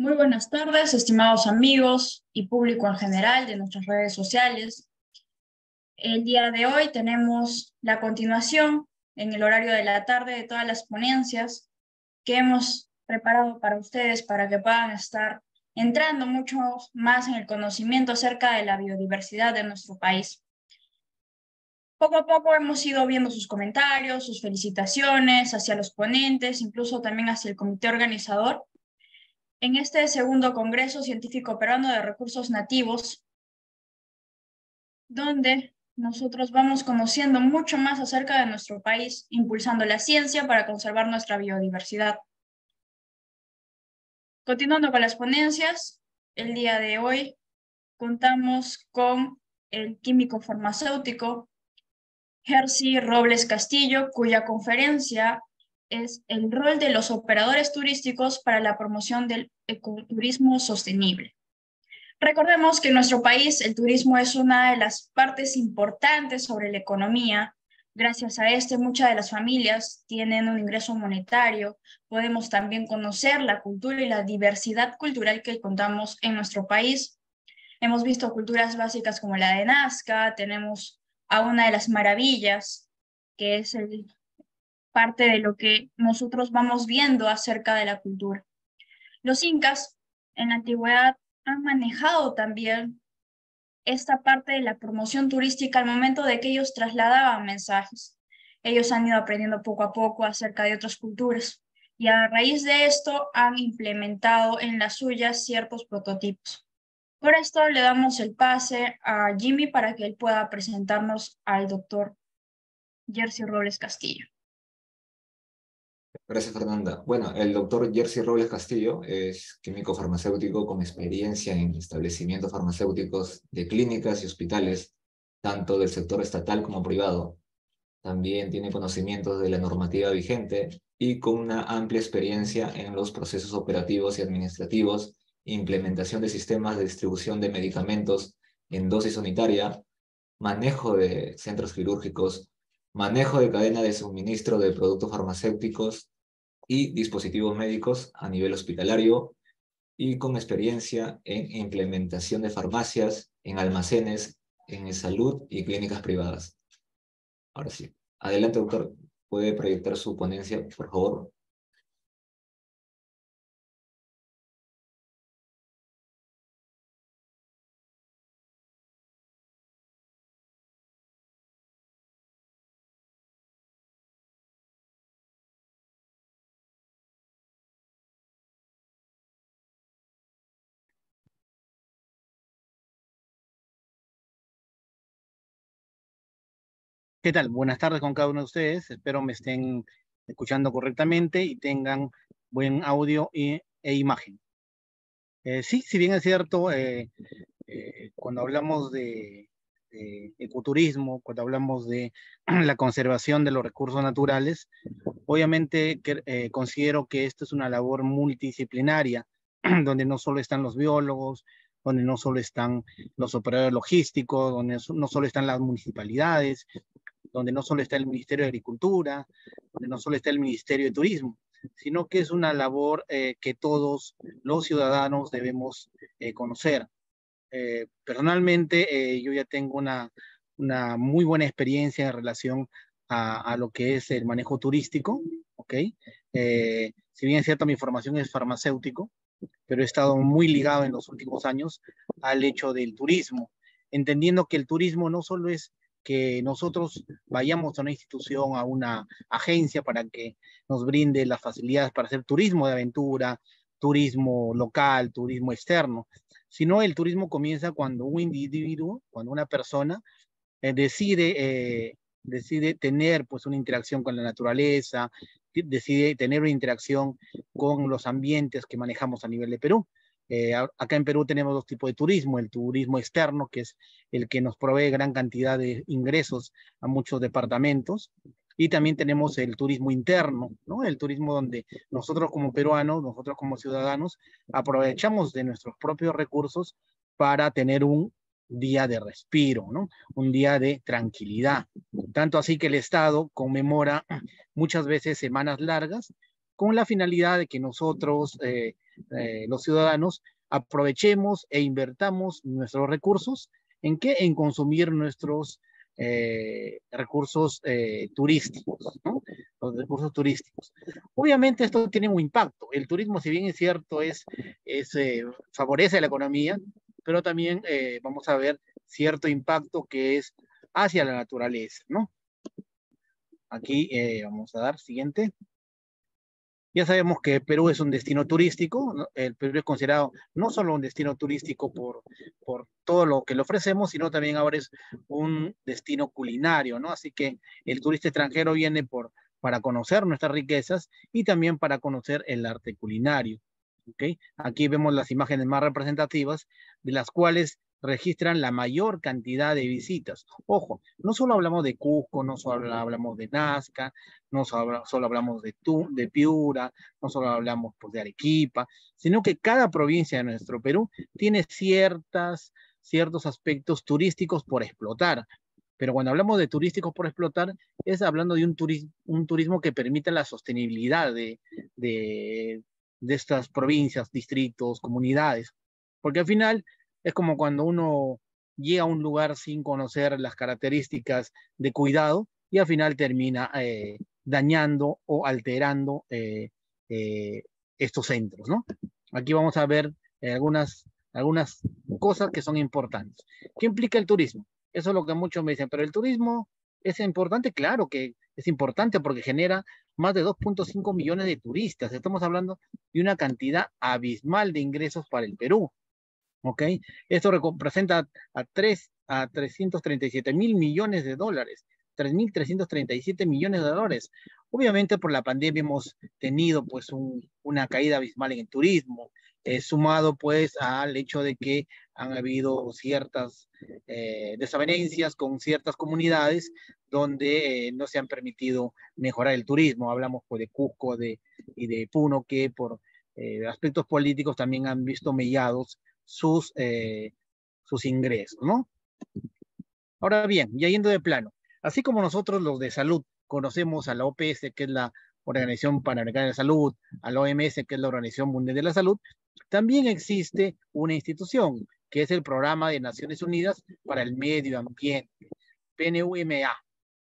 Muy buenas tardes, estimados amigos y público en general de nuestras redes sociales. El día de hoy tenemos la continuación en el horario de la tarde de todas las ponencias que hemos preparado para ustedes para que puedan estar entrando mucho más en el conocimiento acerca de la biodiversidad de nuestro país. Poco a poco hemos ido viendo sus comentarios, sus felicitaciones hacia los ponentes, incluso también hacia el comité organizador. En este segundo Congreso Científico Peruano de Recursos Nativos, donde nosotros vamos conociendo mucho más acerca de nuestro país, impulsando la ciencia para conservar nuestra biodiversidad. Continuando con las ponencias, el día de hoy contamos con el químico farmacéutico Jercy Robles Castillo, cuya conferencia es el rol de los operadores turísticos para la promoción del ecoturismo sostenible. Recordemos que en nuestro país el turismo es una de las partes importantes sobre la economía. Gracias a este, muchas de las familias tienen un ingreso monetario. Podemos también conocer la cultura y la diversidad cultural que contamos en nuestro país. Hemos visto culturas básicas como la de Nazca, tenemos a una de las maravillas, que es parte de lo que nosotros vamos viendo acerca de la cultura. Los incas en la antigüedad han manejado también esta parte de la promoción turística al momento de que ellos trasladaban mensajes. Ellos han ido aprendiendo poco a poco acerca de otras culturas y a raíz de esto han implementado en las suyas ciertos prototipos. Por esto le damos el pase a Jimmy para que él pueda presentarnos al doctor Jercy Robles Castillo. Gracias, Fernanda. Bueno, el doctor Jercy Robles Castillo es químico farmacéutico con experiencia en establecimientos farmacéuticos de clínicas y hospitales, tanto del sector estatal como privado. También tiene conocimientos de la normativa vigente y con una amplia experiencia en los procesos operativos y administrativos, implementación de sistemas de distribución de medicamentos en dosis unitaria, manejo de centros quirúrgicos, manejo de cadena de suministro de productos farmacéuticos y dispositivos médicos a nivel hospitalario y con experiencia en implementación de farmacias, en almacenes, en salud y clínicas privadas. Ahora sí, adelante doctor, puede proyectar su ponencia, por favor. ¿Qué tal? Buenas tardes con cada uno de ustedes. Espero me estén escuchando correctamente y tengan buen audio e imagen. Sí, si bien es cierto, cuando hablamos de ecoturismo, cuando hablamos de la conservación de los recursos naturales, obviamente considero que esto es una labor multidisciplinaria, donde no solo están los biólogos, donde no solo están los operadores logísticos, donde no solo están las municipalidades, donde no solo está el Ministerio de Agricultura, donde no solo está el Ministerio de Turismo, sino que es una labor que todos los ciudadanos debemos conocer. Personalmente, yo ya tengo una muy buena experiencia en relación a lo que es el manejo turístico, ¿ok? Si bien es cierto, mi formación es farmacéutico, pero he estado muy ligado en los últimos años al hecho del turismo, entendiendo que el turismo no solo es que nosotros vayamos a una institución, a una agencia para que nos brinde las facilidades para hacer turismo de aventura, turismo local, turismo externo, sino el turismo comienza cuando un individuo, cuando una persona decide tener pues una interacción con la naturaleza, decide tener una interacción con los ambientes que manejamos a nivel de Perú. Acá en Perú tenemos dos tipos de turismo, el turismo externo, que es el que nos provee gran cantidad de ingresos a muchos departamentos, y también tenemos el turismo interno, ¿no? El turismo donde nosotros como peruanos, nosotros como ciudadanos, aprovechamos de nuestros propios recursos para tener un día de respiro, ¿no? Un día de tranquilidad. Tanto así que el Estado conmemora muchas veces semanas largas con la finalidad de que nosotros, los ciudadanos, aprovechemos e invertamos nuestros recursos. ¿En qué? En consumir nuestros recursos turísticos, ¿no? Los recursos turísticos. Obviamente esto tiene un impacto. El turismo, si bien es cierto, favorece la economía, pero también vamos a ver cierto impacto que es hacia la naturaleza, ¿no? Aquí vamos a dar siguiente. Ya sabemos que Perú es un destino turístico, ¿no? El Perú es considerado no solo un destino turístico por todo lo que le ofrecemos, sino también ahora es un destino culinario, ¿no? Así que el turista extranjero viene para conocer nuestras riquezas y también para conocer el arte culinario, ¿okay? Aquí vemos las imágenes más representativas, de las cuales registran la mayor cantidad de visitas. Ojo, no solo hablamos de Cusco, no solo hablamos de Nazca, no solo hablamos de Piura, no solo hablamos pues, de Arequipa, sino que cada provincia de nuestro Perú tiene ciertos aspectos turísticos por explotar. Pero cuando hablamos de turísticos por explotar, es hablando de un turismo que permita la sostenibilidad de estas provincias, distritos, comunidades. Porque al final es como cuando uno llega a un lugar sin conocer las características de cuidado y al final termina dañando o alterando estos centros, ¿no? Aquí vamos a ver algunas cosas que son importantes. ¿Qué implica el turismo? Eso es lo que muchos me dicen, pero el turismo es importante, claro que es importante porque genera más de 2.5 millones de turistas. Estamos hablando de una cantidad abismal de ingresos para el Perú. Okay. Esto representa a 337 mil millones de dólares, 3.337 millones de dólares. Obviamente por la pandemia hemos tenido pues una caída abismal en el turismo, sumado pues al hecho de que han habido ciertas desavenencias con ciertas comunidades donde no se han permitido mejorar el turismo. Hablamos pues de Cusco y de Puno que por aspectos políticos también han visto mellados sus ingresos, ¿no? Ahora bien, ya yendo de plano, así como nosotros los de salud conocemos a la OPS, que es la Organización Panamericana de Salud, a la OMS, que es la Organización Mundial de la Salud, también existe una institución, que es el Programa de Naciones Unidas para el Medio Ambiente, PNUMA,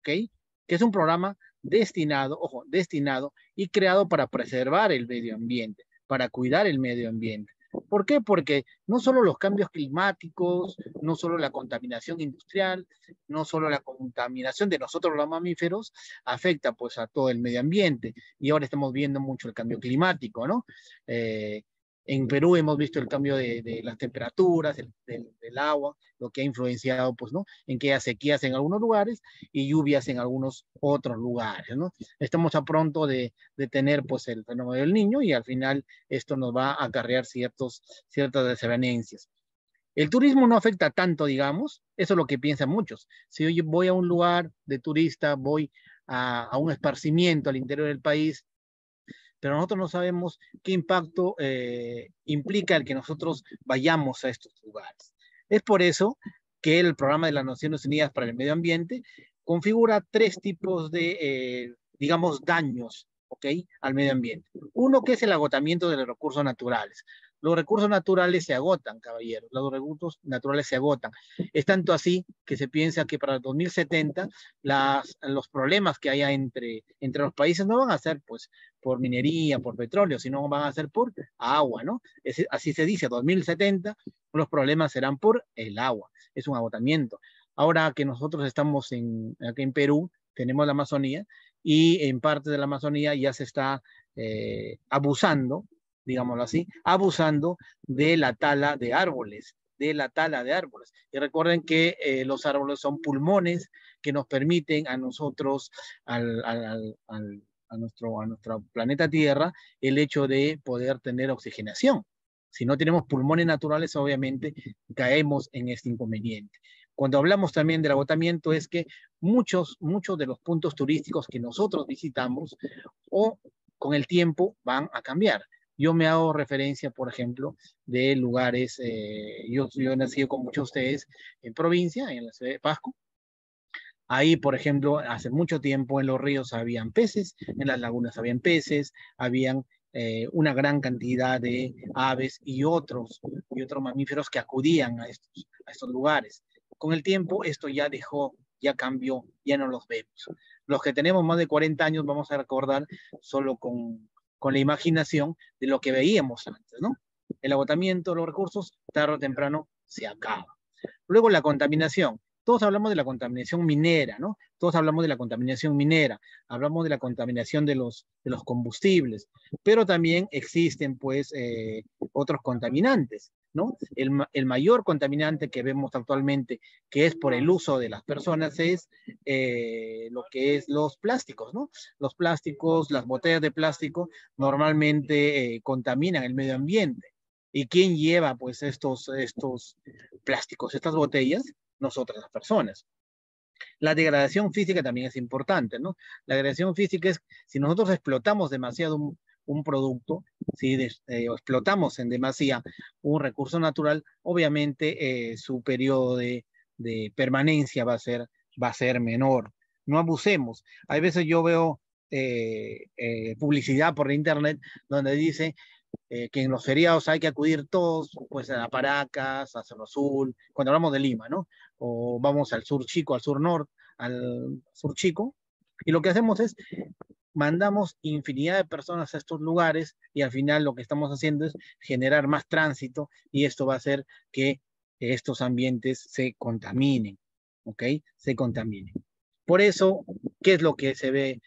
¿ok? Que es un programa destinado, ojo, destinado y creado para preservar el medio ambiente, para cuidar el medio ambiente. ¿Por qué? Porque no solo los cambios climáticos, no solo la contaminación industrial, no solo la contaminación de nosotros los mamíferos, afecta pues a todo el medio ambiente. Y ahora estamos viendo mucho el cambio climático, ¿no? En Perú hemos visto el cambio de las temperaturas, del agua, lo que ha influenciado, pues, ¿no? En que hay sequías en algunos lugares y lluvias en algunos otros lugares, ¿no? Estamos a pronto de tener, pues, el fenómeno del Niño y al final esto nos va a acarrear ciertas desavenencias. El turismo no afecta tanto, digamos, eso es lo que piensan muchos. Si yo voy a un lugar de turista, voy a un esparcimiento al interior del país, pero nosotros no sabemos qué impacto implica el que nosotros vayamos a estos lugares. Es por eso que el Programa de las Naciones Unidas para el Medio Ambiente configura tres tipos de, digamos, daños, ¿ok? Al medio ambiente. Uno que es el agotamiento de los recursos naturales. Los recursos naturales se agotan, caballeros. Los recursos naturales se agotan. Es tanto así que se piensa que para el 2070 los problemas que haya entre los países no van a ser pues, por minería, por petróleo, sino van a ser por agua, ¿no? Así se dice, 2070 los problemas serán por el agua. Es un agotamiento. Ahora que nosotros estamos aquí en Perú, tenemos la Amazonía y en parte de la Amazonía ya se está abusando, digámoslo así, abusando de la tala de árboles, Y recuerden que los árboles son pulmones que nos permiten a nosotros, a nuestro planeta Tierra, el hecho de poder tener oxigenación. Si no tenemos pulmones naturales, obviamente caemos en este inconveniente. Cuando hablamos también del agotamiento es que muchos de los puntos turísticos que nosotros visitamos o con el tiempo van a cambiar. Yo me hago referencia, por ejemplo, de lugares, yo he nacido con muchos de ustedes en provincia, en la ciudad de Pasco. Ahí, por ejemplo, hace mucho tiempo en los ríos habían peces, en las lagunas habían peces, habían una gran cantidad de aves y otros mamíferos que acudían a estos lugares. Con el tiempo esto ya dejó, ya cambió, ya no los vemos. Los que tenemos más de 40 años vamos a recordar solo con la imaginación de lo que veíamos antes, ¿no? El agotamiento de los recursos, tarde o temprano, se acaba. Luego la contaminación. Todos hablamos de la contaminación minera, ¿no? Todos hablamos de la contaminación minera, hablamos de la contaminación de los combustibles, pero también existen, pues, otros contaminantes, ¿no? El mayor contaminante que vemos actualmente, que es por el uso de las personas, es lo que es los plásticos, ¿no? Los plásticos, las botellas de plástico, normalmente contaminan el medio ambiente. ¿Y quién lleva, pues, estos plásticos, estas botellas? Nosotras, las personas. La degradación física también es importante, ¿no? La degradación física es, si nosotros explotamos demasiado un producto, si explotamos en demasía un recurso natural, obviamente su periodo de permanencia va a ser menor. No abusemos. Hay veces yo veo publicidad por internet donde dice que en los feriados hay que acudir todos, pues, a Paracas, a Cerro Azul, cuando hablamos de Lima, ¿no? O vamos al sur chico, al sur norte, al sur chico, y lo que hacemos es, mandamos infinidad de personas a estos lugares, y al final lo que estamos haciendo es generar más tránsito, y esto va a hacer que estos ambientes se contaminen, ¿ok? Se contaminen. Por eso, ¿qué es lo que se ve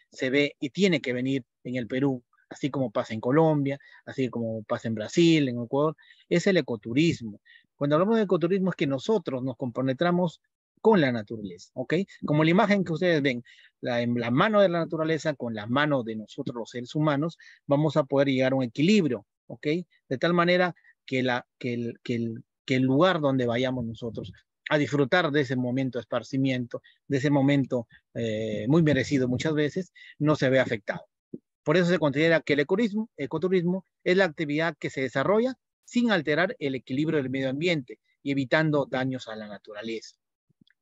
y tiene que venir en el Perú? Así como pasa en Colombia, así como pasa en Brasil, en Ecuador, es el ecoturismo. Cuando hablamos de ecoturismo es que nosotros nos compenetramos con la naturaleza, ¿ok? Como la imagen que ustedes ven, en la mano de la naturaleza con la mano de nosotros los seres humanos, vamos a poder llegar a un equilibrio, ¿ok? De tal manera que el lugar donde vayamos nosotros a disfrutar de ese momento de esparcimiento, de ese momento muy merecido muchas veces, no se ve afectado. Por eso se considera que el ecoturismo es la actividad que se desarrolla sin alterar el equilibrio del medio ambiente y evitando daños a la naturaleza.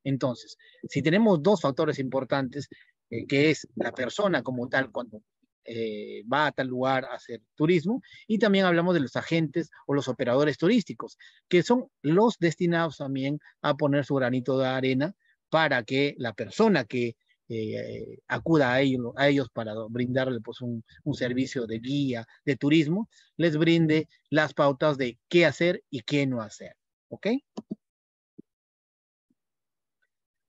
Entonces, si tenemos dos factores importantes, que es la persona como tal cuando va a tal lugar a hacer turismo, y también hablamos de los agentes o los operadores turísticos, que son los destinados también a poner su granito de arena para que la persona que acuda a ellos para brindarle, pues, un servicio de guía, de turismo, les brinde las pautas de qué hacer y qué no hacer, ¿ok?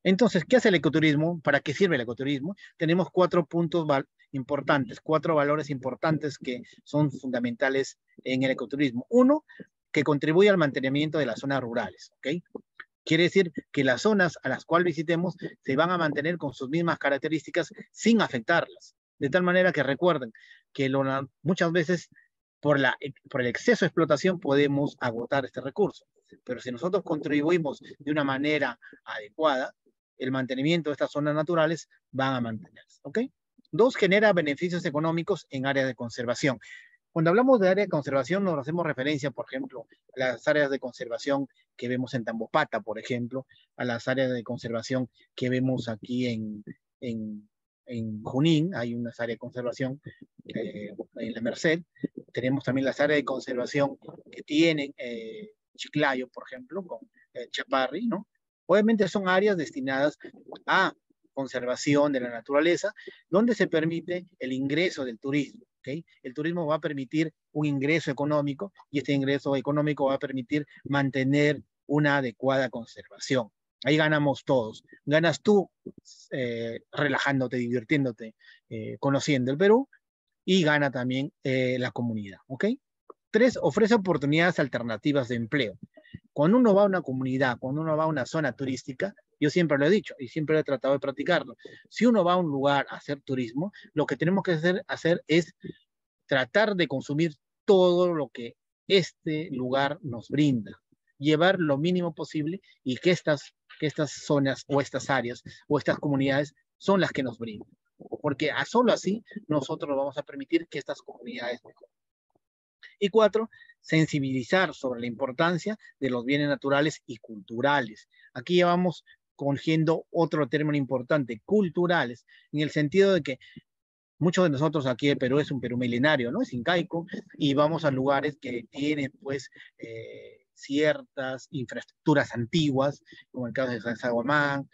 Entonces, ¿qué hace el ecoturismo? ¿Para qué sirve el ecoturismo? Tenemos cuatro puntos importantes, cuatro valores importantes que son fundamentales en el ecoturismo. Uno, que contribuye al mantenimiento de las zonas rurales, ¿ok? Quiere decir que las zonas a las cuales visitemos se van a mantener con sus mismas características sin afectarlas. De tal manera que recuerden que muchas veces por el exceso de explotación podemos agotar este recurso. Pero si nosotros contribuimos de una manera adecuada, el mantenimiento de estas zonas naturales van a mantenerse, ¿ok? Dos, genera beneficios económicos en áreas de conservación. Cuando hablamos de área de conservación, nos hacemos referencia, por ejemplo, a las áreas de conservación que vemos en Tambopata, por ejemplo, a las áreas de conservación que vemos aquí en Junín, hay unas áreas de conservación en La Merced, tenemos también las áreas de conservación que tienen Chiclayo, por ejemplo, con Chaparrí, ¿no? Obviamente son áreas destinadas a conservación de la naturaleza, donde se permite el ingreso del turismo. ¿Okay? El turismo va a permitir un ingreso económico y este ingreso económico va a permitir mantener una adecuada conservación. Ahí ganamos todos. Ganas tú relajándote, divirtiéndote, conociendo el Perú, y gana también la comunidad. ¿Okay? Tres, ofrece oportunidades alternativas de empleo. Cuando uno va a una comunidad, cuando uno va a una zona turística, yo siempre lo he dicho y siempre he tratado de practicarlo. Si uno va a un lugar a hacer turismo, lo que tenemos que hacer es tratar de consumir todo lo que este lugar nos brinda. Llevar lo mínimo posible y que estas zonas o estas áreas o estas comunidades son las que nos brindan. Porque solo así nosotros vamos a permitir que estas comunidades mejoren. Y cuatro, sensibilizar sobre la importancia de los bienes naturales y culturales. Aquí llevamos cogiendo otro término importante, culturales, en el sentido de que muchos de nosotros aquí de Perú es un Perú milenario, ¿no? Es incaico, y vamos a lugares que tienen, pues, ciertas infraestructuras antiguas, como el caso de Saqsaywamán,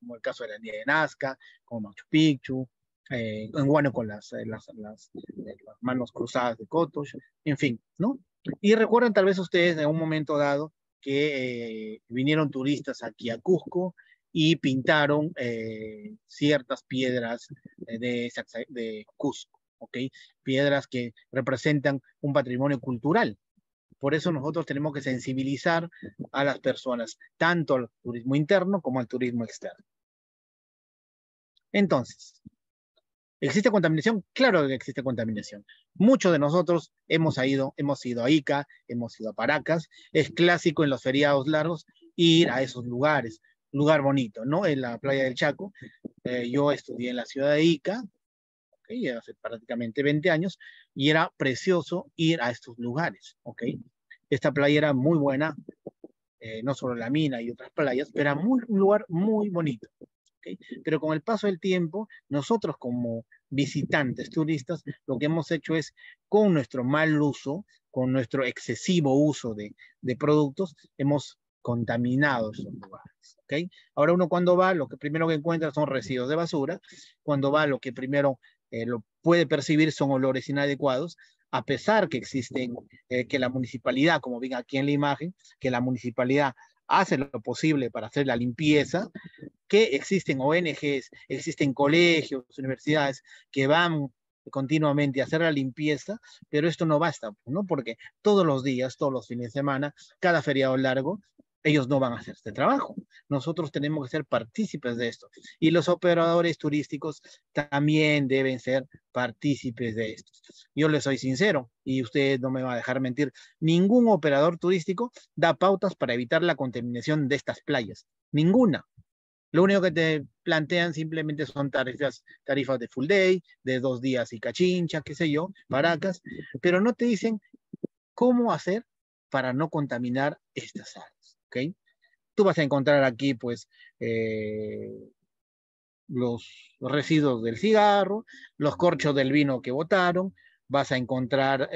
como el caso de la Nieve de Nazca, como Machu Picchu, en Guano con las manos cruzadas de Cotosh, en fin, ¿no? Y recuerdan tal vez ustedes en un momento dado que vinieron turistas aquí a Cusco y pintaron ciertas piedras de Cusco, ¿ok? Piedras que representan un patrimonio cultural. Por eso nosotros tenemos que sensibilizar a las personas, tanto al turismo interno como al turismo externo. Entonces, ¿existe contaminación? Claro que existe contaminación. Muchos de nosotros hemos ido a Ica, hemos ido a Paracas. Es clásico en los feriados largos ir a esos lugares. Lugar bonito, ¿no? En la playa del Chaco. Yo estudié en la ciudad de Ica, ¿okay? Hace prácticamente 20 años, y era precioso ir a estos lugares, ¿ok? Esta playa era muy buena, no solo la mina y otras playas, pero era un lugar muy bonito, ¿okay? Pero con el paso del tiempo, nosotros como visitantes, turistas, lo que hemos hecho es, con nuestro mal uso, con nuestro excesivo uso de productos, hemos contaminado esos lugares, ¿ok? Ahora uno cuando va, lo que primero que encuentra son residuos de basura, cuando va lo que primero lo puede percibir son olores inadecuados, a pesar que existen, que la municipalidad, como ven aquí en la imagen, que la municipalidad hace lo posible para hacer la limpieza, que existen ONGs, existen colegios, universidades que van continuamente a hacer la limpieza, pero esto no basta, ¿no? Porque todos los días, todos los fines de semana, cada feriado largo, ellos no van a hacer este trabajo. Nosotros tenemos que ser partícipes de esto. Y los operadores turísticos también deben ser partícipes de esto. Yo les soy sincero, y ustedes no me van a dejar mentir, ningún operador turístico da pautas para evitar la contaminación de estas playas. Ninguna. Lo único que te plantean simplemente son tarifas de full day, de 2 días y Cachincha, qué sé yo, Paracas, pero no te dicen cómo hacer para no contaminar estas áreas. ¿Okay? Tú vas a encontrar aquí, pues, los residuos del cigarro, los corchos del vino que botaron, vas a encontrar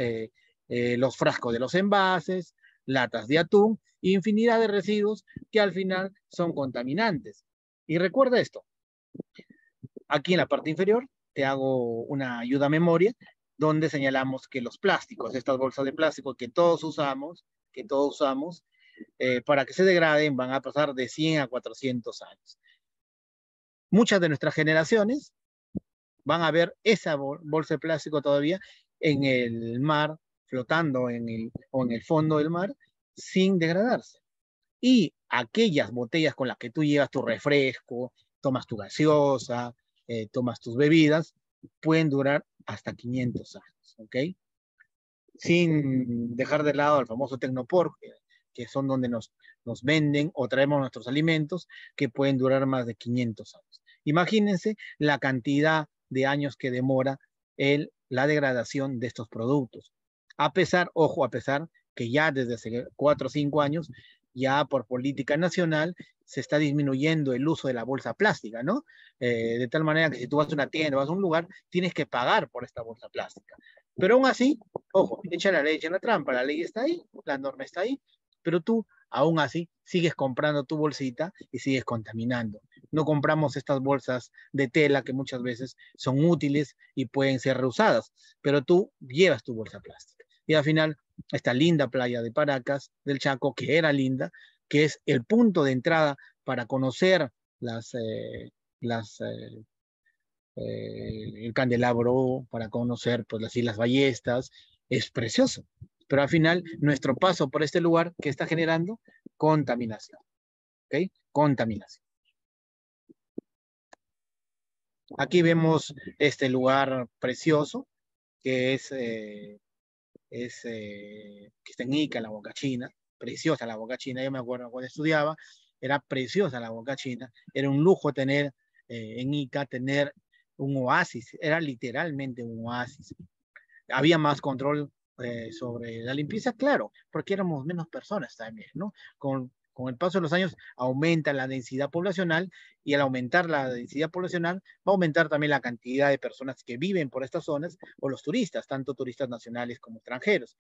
los frascos de los envases, latas de atún, infinidad de residuos que al final son contaminantes. Y recuerda esto, aquí en la parte inferior te hago una ayuda a memoria, donde señalamos que los plásticos, estas bolsas de plástico que todos usamos, para que se degraden van a pasar de 100 a 400 años. Muchas de nuestras generaciones van a ver esa bolsa de plástico todavía en el mar, flotando en el fondo del mar, sin degradarse. Y aquellas botellas con las que tú llevas tu refresco, tomas tu gaseosa, tomas tus bebidas, pueden durar hasta 500 años, ¿ok? Sin dejar de lado el famoso Tecnopor, que son donde nos venden o traemos nuestros alimentos, que pueden durar más de 500 años. Imagínense la cantidad de años que demora la degradación de estos productos. A pesar, ojo, a pesar que ya desde hace 4 o 5 años, ya por política nacional, se está disminuyendo el uso de la bolsa plástica, ¿no? De tal manera que si tú vas a una tienda o vas a un lugar, tienes que pagar por esta bolsa plástica. Pero aún así, ojo, echa la ley, echa la trampa, la ley está ahí, la norma está ahí, pero tú, aún así, sigues comprando tu bolsita y sigues contaminando. No compramos estas bolsas de tela que muchas veces son útiles y pueden ser reusadas, pero tú llevas tu bolsa plástica. Y al final, esta linda playa de Paracas, del Chaco, que era linda, que es el punto de entrada para conocer el candelabro, para conocer, pues, las Islas Ballestas, es precioso. Pero al final, nuestro paso por este lugar, ¿qué está generando? Contaminación. ¿Ok? Contaminación. Aquí vemos este lugar precioso, que que está en Ica, la Huacachina. Preciosa la Huacachina. Yo me acuerdo cuando estudiaba, era preciosa la Huacachina. Era un lujo tener en Ica, tener un oasis. Era literalmente un oasis. Había más control sobre la limpieza, claro, porque éramos menos personas también, ¿no? Con Con el paso de los años aumenta la densidad poblacional y al aumentar la densidad poblacional va a aumentar también la cantidad de personas que viven por estas zonas o los turistas, tanto turistas nacionales como extranjeros.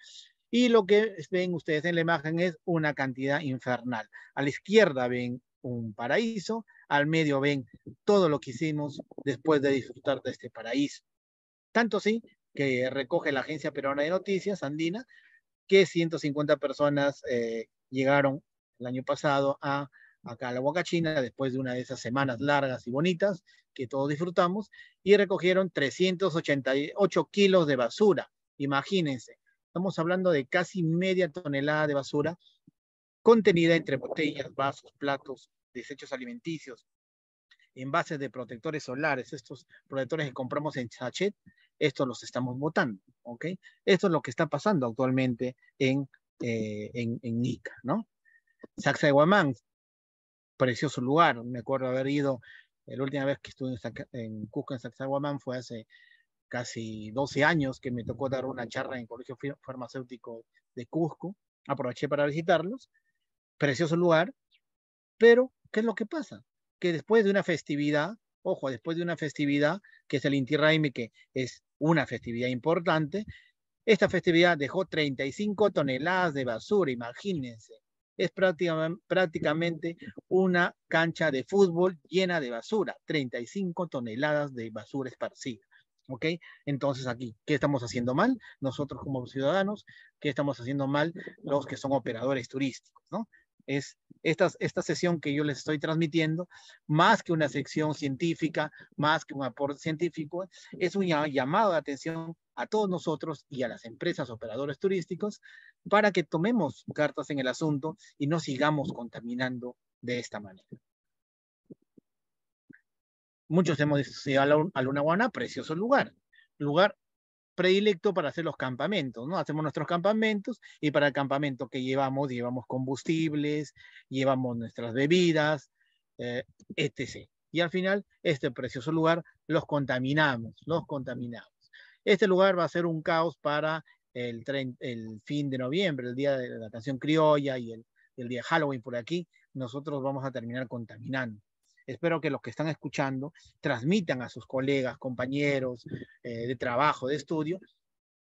Y lo que ven ustedes en la imagen es una cantidad infernal. A la izquierda ven un paraíso, al medio ven todo lo que hicimos después de disfrutar de este paraíso. Tanto así que recoge la Agencia Peruana de Noticias, Andina, que 150 personas llegaron el año pasado acá a la Huacachina, después de una de esas semanas largas y bonitas que todos disfrutamos, y recogieron 388 kilos de basura. Imagínense, estamos hablando de casi media tonelada de basura contenida entre botellas, vasos, platos, desechos alimenticios, envases de protectores solares, estos protectores que compramos en sachet, estos los estamos botando, ¿ok? Esto es lo que está pasando actualmente en Ica, ¿no? Saqsaywamán, precioso lugar, me acuerdo haber ido, la última vez que estuve en Cusco, en Saqsaywamán, fue hace casi 12 años que me tocó dar una charla en el Colegio Farmacéutico de Cusco, aproveché para visitarlos, precioso lugar, pero ¿qué es lo que pasa? Que después de una festividad, ojo, después de una festividad, que es el Inti Raymi, que es una festividad importante, esta festividad dejó 35 toneladas de basura, imagínense. Es prácticamente una cancha de fútbol llena de basura, 35 toneladas de basura esparcida, ¿ok? Entonces aquí, ¿qué estamos haciendo mal? Nosotros como ciudadanos, ¿qué estamos haciendo mal? Los que son operadores turísticos, ¿no? Es esta sesión que yo les estoy transmitiendo, más que una sección científica, más que un aporte científico, es un llamado de atención a todos nosotros y a las empresas operadores turísticos para que tomemos cartas en el asunto y no sigamos contaminando de esta manera. Muchos hemos ido a Lunahuaná, precioso lugar predilecto para hacer los campamentos, ¿no? Hacemos nuestros campamentos y para el campamento que llevamos combustibles, llevamos nuestras bebidas, etc. Y al final, este precioso lugar los contaminamos. Este lugar va a ser un caos para el fin de noviembre, el día de la canción criolla y el día de Halloween por aquí. Nosotros vamos a terminar contaminando. Espero que los que están escuchando transmitan a sus colegas, compañeros de trabajo, de estudio,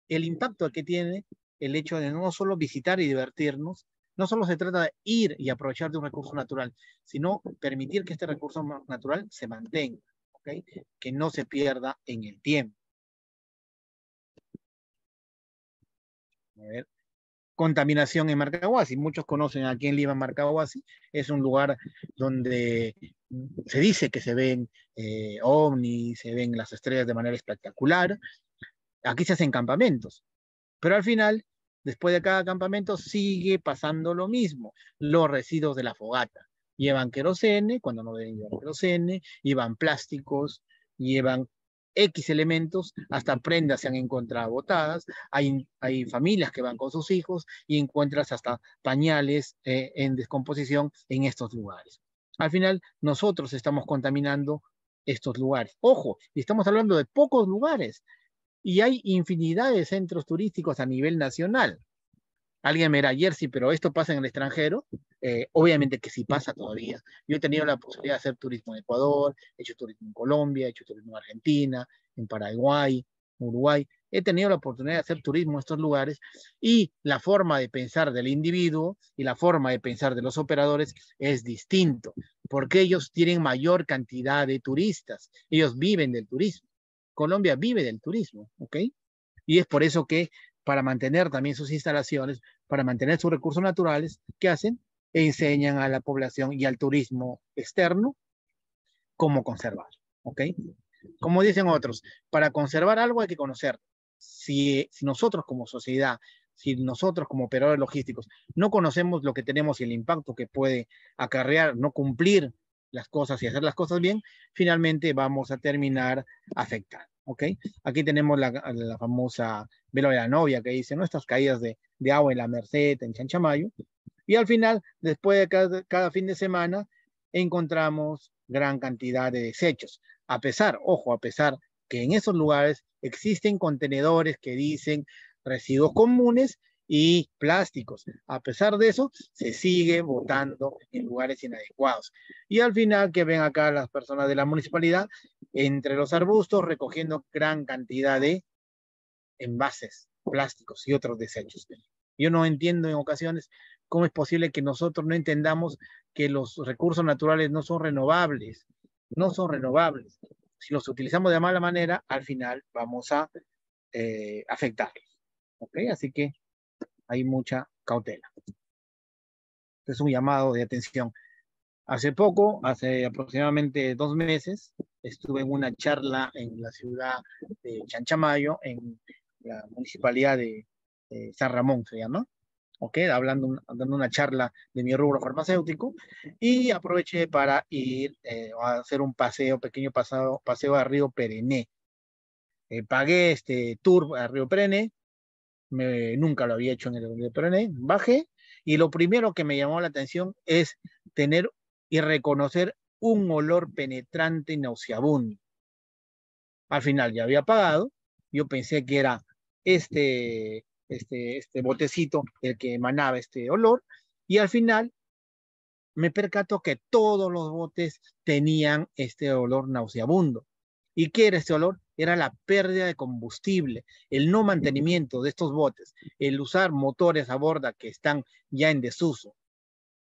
el impacto que tiene el hecho de no solo visitar y divertirnos, no solo se trata de ir y aprovechar de un recurso natural, sino permitir que este recurso natural se mantenga, ¿okay? Que no se pierda en el tiempo. A ver. Contaminación en Marcahuasi. Muchos conocen aquí en Lima, Marcahuasi. Es un lugar donde se dice que se ven ovnis, se ven las estrellas de manera espectacular. Aquí se hacen campamentos. Pero al final, después de cada campamento, sigue pasando lo mismo. Los residuos de la fogata. Llevan querosene, cuando no deben llevar querosene, llevan plásticos, llevan X elementos, hasta prendas se han encontrado botadas, hay familias que van con sus hijos y encuentras hasta pañales en descomposición en estos lugares. Al final, nosotros estamos contaminando estos lugares. Ojo, estamos hablando de pocos lugares y hay infinidad de centros turísticos a nivel nacional. Alguien me dirá, Jercy, pero esto pasa en el extranjero. Obviamente que sí pasa todavía. Yo he tenido la posibilidad de hacer turismo en Ecuador, he hecho turismo en Colombia, he hecho turismo en Argentina, en Paraguay, Uruguay. He tenido la oportunidad de hacer turismo en estos lugares y la forma de pensar del individuo y la forma de pensar de los operadores es distinto, porque ellos tienen mayor cantidad de turistas. Ellos viven del turismo. Colombia vive del turismo, ¿ok? Y es por eso que para mantener también sus instalaciones, para mantener sus recursos naturales, ¿qué hacen? Enseñan a la población y al turismo externo cómo conservar, ¿ok? Como dicen otros, para conservar algo hay que conocer. Si nosotros como sociedad, si nosotros como operadores logísticos no conocemos lo que tenemos y el impacto que puede acarrear no cumplir las cosas y hacer las cosas bien, finalmente vamos a terminar afectando. Okay. Aquí tenemos la famosa vela de la novia que dice, ¿no? Estas caídas de agua en La Merced, en Chanchamayo. Y al final, después de cada fin de semana, encontramos gran cantidad de desechos. A pesar que en esos lugares existen contenedores que dicen residuos comunes y plásticos. A pesar de eso, se sigue botando en lugares inadecuados. Y al final, que ven acá las personas de la municipalidad, entre los arbustos, recogiendo gran cantidad de envases, plásticos y otros desechos. Yo no entiendo en ocasiones cómo es posible que nosotros no entendamos que los recursos naturales no son renovables. No son renovables. Si los utilizamos de mala manera, al final vamos a afectarlos. ¿Okay? Así que hay mucha cautela. Este es un llamado de atención. Hace poco, hace aproximadamente 2 meses, estuve en una charla en la ciudad de Chanchamayo, en la municipalidad de San Ramón, se llama, ¿okay? Dando una charla de mi rubro farmacéutico, y aproveché para ir a hacer un paseo, pequeño paseo a Río Perené. Pagué este tour a Río Perené. Nunca lo había hecho en el Río Perené. Bajé y lo primero que me llamó la atención es tener y reconocer un olor penetrante y nauseabundo. Al final ya había pagado. Yo pensé que era este botecito el que emanaba este olor, y al final me percató que todos los botes tenían este olor nauseabundo. ¿Y qué era este olor? Era la pérdida de combustible, el no mantenimiento de estos botes, el usar motores a borda que están ya en desuso.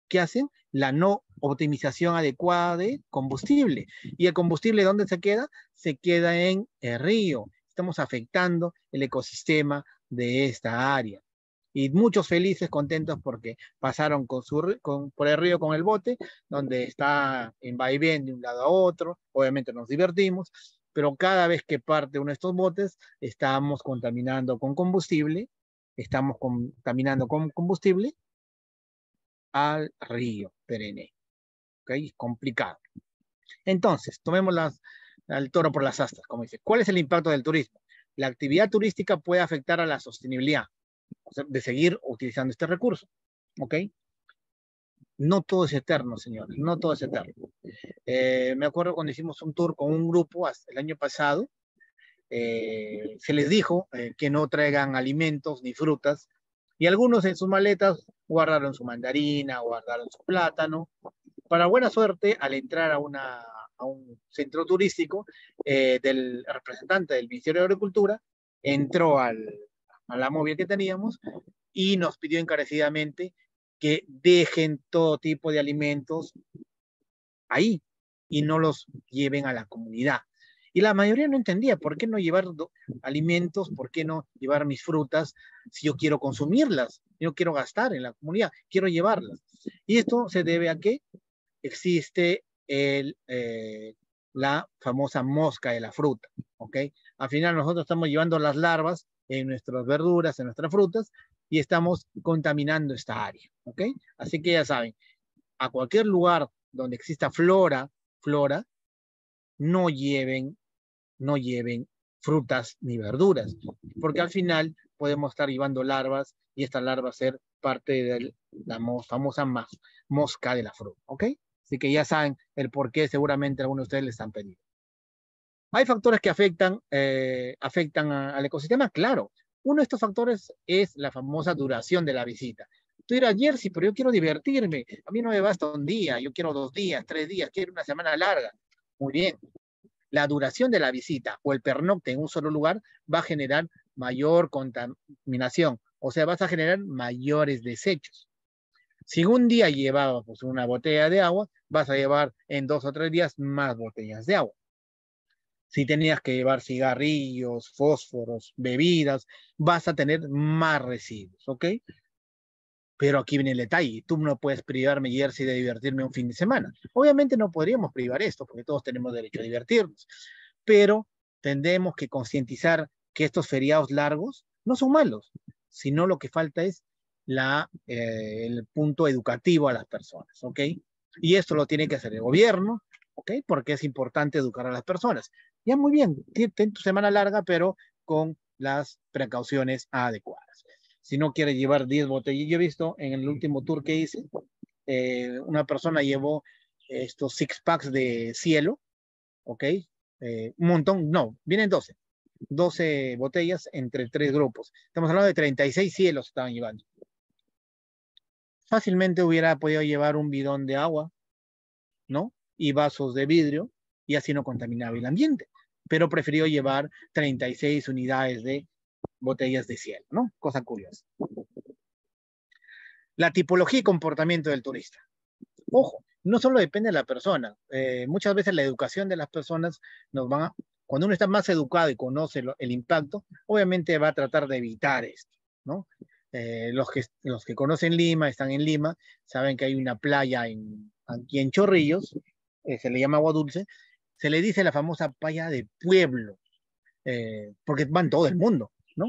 ¿Qué hacen? La no optimización adecuada de combustible. ¿Y el combustible dónde se queda? Se queda en el río. Estamos afectando el ecosistema de esta área. Y muchos felices, contentos, porque pasaron por el río con el bote, donde está en vaivén de un lado a otro. Obviamente nos divertimos, pero cada vez que parte uno de estos botes, estamos contaminando con combustible, al Río Perené. ¿Ok? Complicado. Entonces, tomemos al toro por las astas, como dice. ¿Cuál es el impacto del turismo? La actividad turística puede afectar a la sostenibilidad, o sea, de seguir utilizando este recurso, ¿ok? No todo es eterno, señores, no todo es eterno. Me acuerdo cuando hicimos un tour con un grupo el año pasado, se les dijo que no traigan alimentos ni frutas, y algunos en sus maletas guardaron su mandarina, guardaron su plátano. Para buena suerte, al entrar a un centro turístico, del representante del Ministerio de Agricultura entró a la móvil que teníamos y nos pidió encarecidamente que dejen todo tipo de alimentos ahí y no los lleven a la comunidad. Y la mayoría no entendía por qué no llevar alimentos, por qué no llevar mis frutas si yo quiero consumirlas, yo quiero gastar en la comunidad, quiero llevarlas. Y esto se debe a que existe la famosa mosca de la fruta, ¿ok? Al final nosotros estamos llevando las larvas en nuestras verduras, en nuestras frutas, y estamos contaminando esta área, ¿ok? Así que ya saben, a cualquier lugar donde exista flora, no lleven frutas ni verduras, porque al final podemos estar llevando larvas y estas larvas ser parte de la famosa mosca de la fruta, ¿ok? Así que ya saben el por qué seguramente algunos de ustedes les han pedido. ¿Hay factores que afectan al ecosistema? Claro. Uno de estos factores es la famosa duración de la visita. Tú dirás, Jercy, pero yo quiero divertirme. A mí no me basta un día, yo quiero 2 días, 3 días, quiero una semana larga. Muy bien. La duración de la visita o el pernocte en un solo lugar va a generar mayor contaminación. O sea, vas a generar mayores desechos. Si un día llevabas una botella de agua, vas a llevar en 2 o 3 días más botellas de agua. Si tenías que llevar cigarrillos, fósforos, bebidas, vas a tener más residuos, ¿ok? Pero aquí viene el detalle. Tú no puedes privarme, Jercy, de divertirme un fin de semana. Obviamente no podríamos privar esto, porque todos tenemos derecho a divertirnos. Pero tendremos que concientizar que estos feriados largos no son malos, sino lo que falta es el punto educativo a las personas, ¿ok? Y esto lo tiene que hacer el gobierno, ¿ok? Porque es importante educar a las personas. Ya muy bien, ten tu semana larga, pero con las precauciones adecuadas. Si no quieres llevar 10 botellas, yo he visto en el último tour que hice, una persona llevó estos 6-packs de cielo, ¿ok? Un montón, no, vienen 12. 12 botellas entre 3 grupos. Estamos hablando de 36 cielos estaban llevando. Fácilmente hubiera podido llevar un bidón de agua, ¿no? Y vasos de vidrio, y así no contaminaba el ambiente. Pero prefirió llevar 36 unidades de botellas de cielo, ¿no? Cosa curiosa. La tipología y comportamiento del turista. Ojo, no solo depende de la persona. Muchas veces la educación de las personas nos va a... Cuando uno está más educado y conoce el impacto, obviamente va a tratar de evitar esto, ¿no? Los que conocen Lima, están en Lima, saben que hay una playa aquí en Chorrillos, se le llama Agua Dulce, se le dice la famosa playa de pueblo, porque van todo el mundo, ¿no?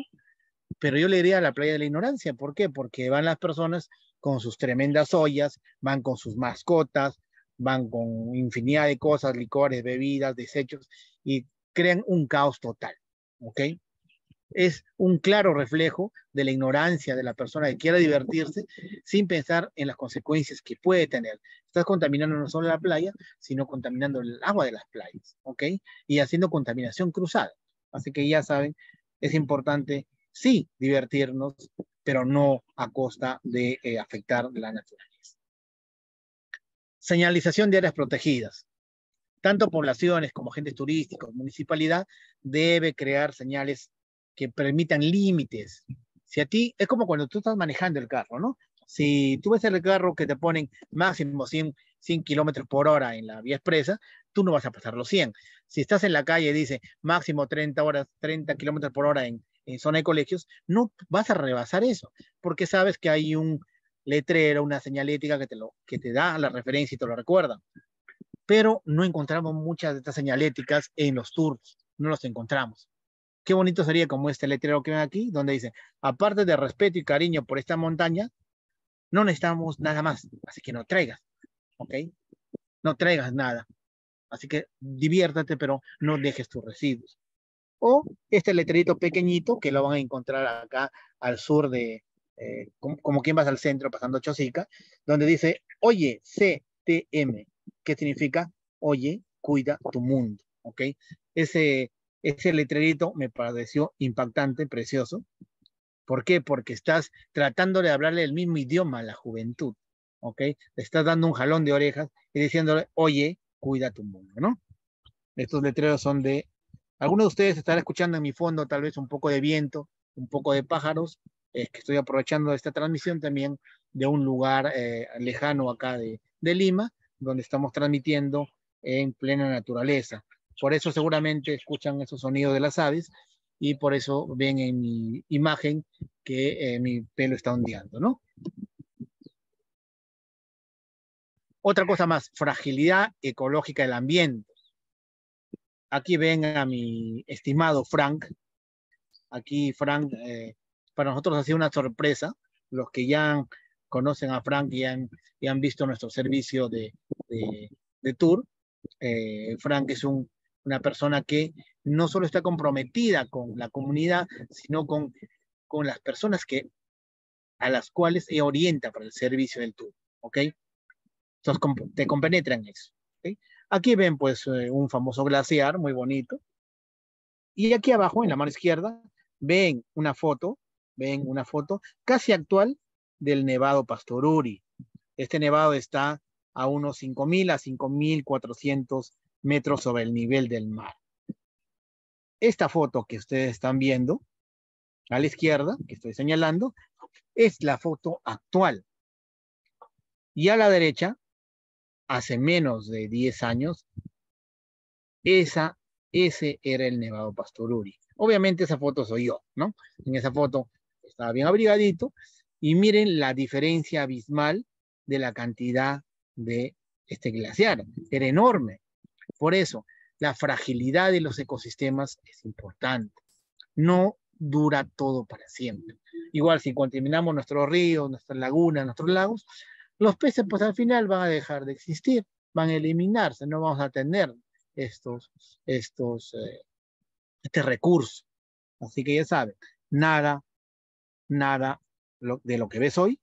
Pero yo le diría la playa de la ignorancia. ¿Por qué? Porque van las personas con sus tremendas ollas, van con sus mascotas, van con infinidad de cosas, licores, bebidas, desechos, y crean un caos total, ¿ok? Es un claro reflejo de la ignorancia de la persona que quiere divertirse sin pensar en las consecuencias que puede tener. Estás contaminando no solo la playa, sino contaminando el agua de las playas, ¿ok? Y haciendo contaminación cruzada. Así que ya saben, es importante, sí, divertirnos, pero no a costa de afectar la naturaleza. Señalización de áreas protegidas. Tanto poblaciones como agentes turísticos, municipalidad, debe crear señales que permitan límites. Si a ti, es como cuando tú estás manejando el carro, ¿no? Si tú ves el carro que te ponen máximo 100 kilómetros por hora en la vía expresa, tú no vas a pasar los 100. Si estás en la calle y dice máximo 30 kilómetros por hora en zona de colegios, no vas a rebasar eso, porque sabes que hay un letrero, una señalética que te da la referencia y te lo recuerda. Pero no encontramos muchas de estas señaléticas en los tours, no los encontramos. Qué bonito sería como este letrero que ven aquí, donde dice, aparte de respeto y cariño por esta montaña, no necesitamos nada más, así que no traigas, ¿ok? No traigas nada, así que diviértete, pero no dejes tus residuos. O este letrerito pequeñito, que lo van a encontrar acá al sur de, como quien vas al centro pasando Chosica, donde dice, oye, CTM, que significa, oye, cuida tu mundo, ¿ok? Ese letrerito me pareció impactante, precioso. ¿Por qué? Porque estás tratando de hablarle el mismo idioma a la juventud, ¿ok? Le estás dando un jalón de orejas y diciéndole, oye, cuida tu mundo, ¿no? Estos letreros son de... Algunos de ustedes estarán escuchando en mi fondo tal vez un poco de viento, un poco de pájaros. Es que estoy aprovechando esta transmisión también de un lugar lejano acá de Lima, donde estamos transmitiendo en plena naturaleza. Por eso seguramente escuchan esos sonidos de las aves y por eso ven en mi imagen que mi pelo está ondeando, ¿no? Otra cosa más, fragilidad ecológica del ambiente. Aquí ven a mi estimado Frank. Aquí Frank, para nosotros ha sido una sorpresa. Los que ya conocen a Frank y han visto nuestro servicio de tour. Frank es una persona que no solo está comprometida con la comunidad, sino con las personas a las cuales se orienta para el servicio del tour, ¿ok? Entonces te compenetran eso, ¿okay? Aquí ven pues un famoso glaciar muy bonito, y aquí abajo en la mano izquierda ven una foto casi actual del Nevado Pastoruri. Este nevado está a unos 5.000 a 5.400 metros sobre el nivel del mar. Esta foto que ustedes están viendo, a la izquierda, que estoy señalando, es la foto actual. Y a la derecha, hace menos de 10 años, ese era el Nevado Pastoruri. Obviamente esa foto soy yo, ¿no? En esa foto estaba bien abrigadito, y miren la diferencia abismal de la cantidad de este glaciar, era enorme. Por eso, la fragilidad de los ecosistemas es importante. No dura todo para siempre. Igual, si contaminamos nuestros ríos, nuestras lagunas, nuestros lagos, los peces, pues al final van a dejar de existir, van a eliminarse, no vamos a tener este recurso. Así que ya saben, nada de lo que ves hoy,